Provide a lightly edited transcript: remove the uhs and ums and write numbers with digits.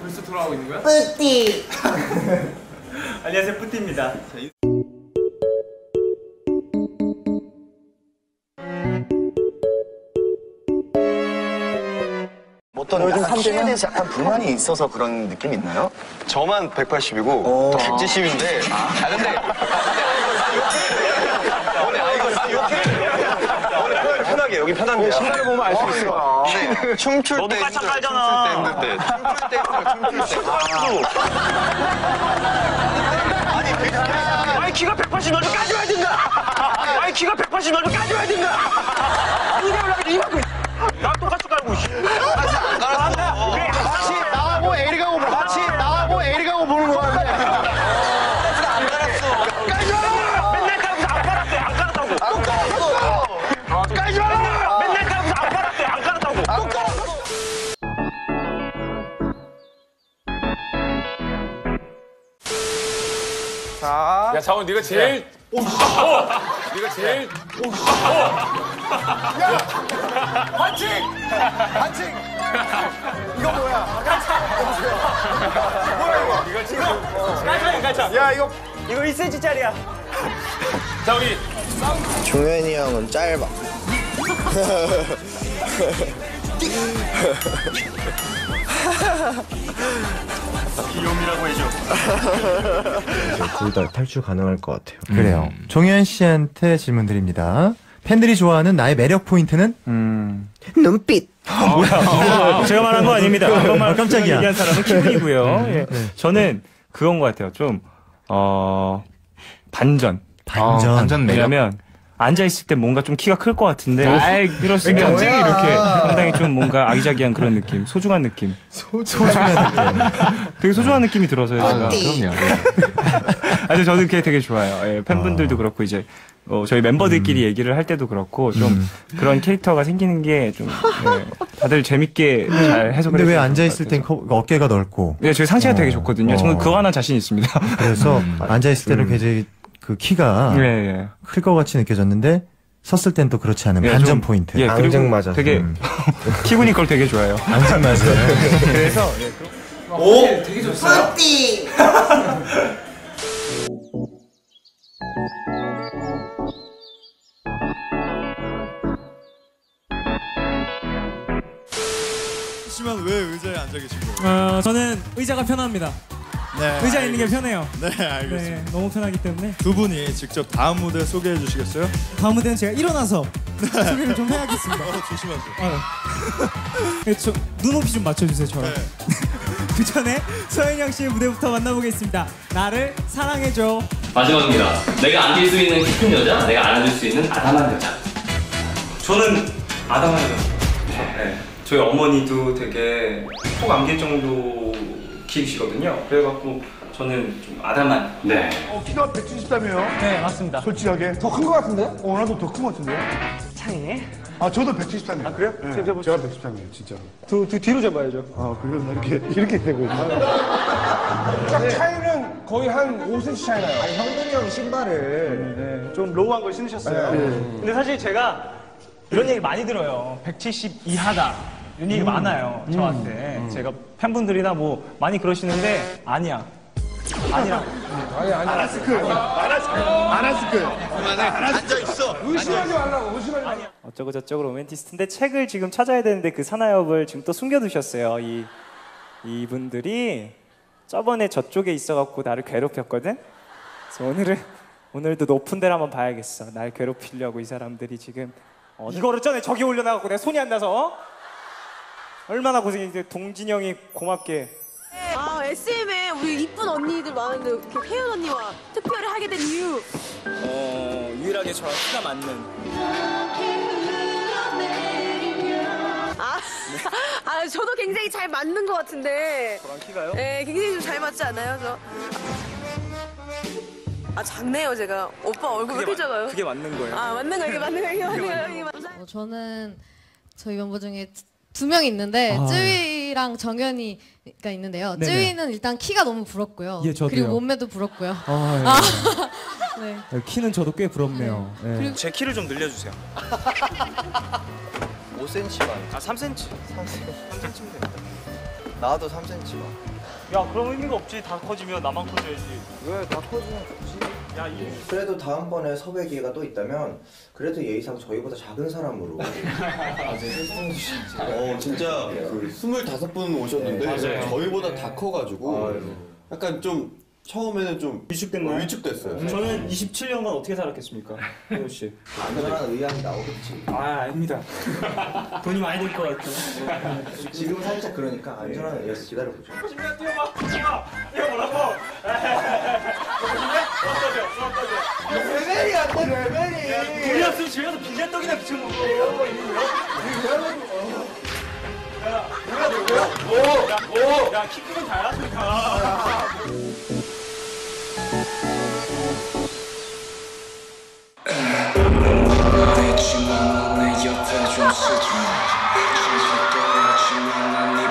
벌써 돌아오고 있는 거야? 뿌띠. 안녕하세요, 뿌띠입니다. 어떤 요즘 키에 대해서 약간 불만이 있어서 그런 느낌 있나요? 저만 180이고 170인데 아 근데 여기 편한데요. 신발 보면 알 수 있어. 네. 춤출 때 힘들 때 힘들 때. 춤출 때. 아니, 아니 키가 180을 까줘야 된다. 아니 키가 180을 까줘야 된다. 이게 올라가면 이만큼. 나 똑같이 깔고 있어. 같이 안 깔았어. 그래, 같이 나하고 에리가고 같이 나하고 에리가고 보는 거 같은데. 안 깔았어. 깔줘. 맨날 깔고 안 깔았대. 안 깔았다고. 안 깔았어. 깔줘. 야, 자원, 네가 제일. 네가 제일. 야! 반칙! 반칙! 이거 뭐야? 뭐야, 이거? 이거 지금. 깔창. 야, 이거 1cm짜리야. 자, 우리. 종현이 형은 짧아. 귀요미라고 해줘. 둘 다 탈출 가능할 것 같아요. 그래요. 종현 씨한테 질문 드립니다. 팬들이 좋아하는 나의 매력 포인트는? 눈빛. 아, 뭐야. 제가 말한 거 아닙니다. 그건 말 깜짝이야. 얘기한 사람은 기분이고요. 예. 저는 그건 것 같아요. 좀 반전. 반전 매력. 왜냐면 앉아있을 때 뭔가 좀 키가 클 것 같은데. 아이, 그렇습니다. 갑자기 이렇게. 상당히 좀 뭔가 아기자기한 그런 느낌. 소중한 느낌. 소중한 느낌. 되게 소중한 느낌이 들어서요. 아, 그럼요. 아주 저는 그게 되게 좋아요. 예, 팬분들도 그렇고, 이제, 저희 멤버들끼리 얘기를 할 때도 그렇고, 좀 그런 캐릭터가 생기는 게 좀, 예, 다들 재밌게 잘 해석을 해주세요. 근데 왜 앉아있을 땐 어깨가 넓고. 네, 저희 상체가 되게 좋거든요. 저는 그거 하나 자신 있습니다. 그래서 앉아있을 때는 굉장히 그 키가 클 것 같이 느껴졌는데 섰을 땐 또 그렇지 않은 반전 포인트. 예, 앙증맞아. 되게 키군이 그걸 되게 좋아해요. 앙증맞아요. 그래서 오! 되게 좋았어요. 뿌띠! 하지만 왜 의자에 앉아 계신 거예요? 저는 의자가 편합니다. 네, 의자 있는 게 편해요. 네, 알겠습니다. 네, 너무 편하기 때문에. 두 분이 직접 다음 무대 소개해 주시겠어요? 다음 무대는 제가 일어나서 소개를 좀 해야겠습니다. 조심하세요. 네, 저 눈높이 좀 맞춰주세요, 저랑. 네. 그 전에 서현영 씨의 무대부터 만나보겠습니다. 나를 사랑해줘. 마지막입니다. 내가 안길 수 있는 깊은 여자, 내가 안아줄 수 있는 아담한 여자. 저는 아담한 여자. 네. 저희 어머니도 되게 꼭 안길 정도 키우시거든요. 그래갖고 저는 좀 아담한. 네. 키가 170다며요? 네, 맞습니다. 솔직하게 더 큰 것 같은데? 나도 더 큰 것 같은데요? 차이네. 아, 저도 170다며요. 아, 그래요? 네. 제가 170다며요, 진짜. 두 뒤로 잡아야죠. 아, 그러면 이렇게 되고. 딱 차이는 거의 한 5cm 차이나요. 아니, 형들이 형 신발을 좀 로우한 걸 신으셨어요. 네. 근데 사실 제가 이런 얘기 많이 들어요. 170 이하다. 이런 얘기 많아요, 저한테. 제가 팬분들이나 뭐 많이 그러시는데 아니야. 아니라고. 아니. 아라스크. 앉아있어. 의심하지 말라고, 의심하지 말라고. 어쩌고저쩌고 로맨티스트인데 책을 지금 찾아야 되는데 그 사나이업을 지금 또 숨겨두셨어요. 이분들이 저번에 저쪽에 있어갖고 나를 괴롭혔거든? 그래서 오늘도 높은 데를 한번 봐야겠어. 날 괴롭히려고 이 사람들이 지금. 이거를 전에 저기 올려놔갖고 내 손이 안 나서. 얼마나 고생했는데 동진이 형이 고맙게. 아, SM에 우리 이쁜 언니들 많은데 이렇게 혜연 언니와 투표를 하게 된 이유. 유일하게 저랑 키가 맞는. 아, 저도 굉장히 잘 맞는 것 같은데. 저랑 키가요? 네, 굉장히 좀 잘 맞지 않아요, 저? 아, 작네요, 제가. 오빠 얼굴 왜 이렇게 작아요? 그게 맞는 거예요. 아, 맞는 거예요, 이게 맞는 거예요, 이게 맞는 거예요. 저는 저희 멤버 중에 2명 있는데 쯔위랑 정현이가 있는데요. 네네. 쯔위는 일단 키가 너무 부럽고요. 예, 그리고 몸매도 부럽고요. 네. 키는 저도 꽤 부럽네요. 네. 그리고 제 키를 좀 늘려주세요. 5cm만. 아, 3cm. 3cm면 됩니다. 나도 3cm가. 야, 그럼 의미가 없지. 다 커지면 나만 커져야지. 왜? 다 커지면 좋지. 야, 이... 그래도 다음번에 섭외 기회가 또 있다면 그래도 예의상 저희보다 작은 사람으로. 아, 진짜 그 25분 오셨는데 네, 저희보다 다 커가지고 약간 좀 처음에는 좀 위축됐나요? 위축됐어요. 저는 27년간 어떻게 살았겠습니까? 호우 씨. 안전한 의향이 나오겠지. 아, 아닙니다. 돈이 많이 들 것 같아요. 지금 살짝 그러니까 안전한 의향 기다려보죠. 신나 뛰어봐! 뛰어보라고! 레벨이 안 돼, 레벨이! 돈이 없으면 집에서 빈대떡이나 비춰먹어. 야, 뭐야, 뭐야? 오! 야, 키 크면 다 알았으니까. 내 친구는 내 옆에 좀 쓰지 마. 계속 떠나지만 난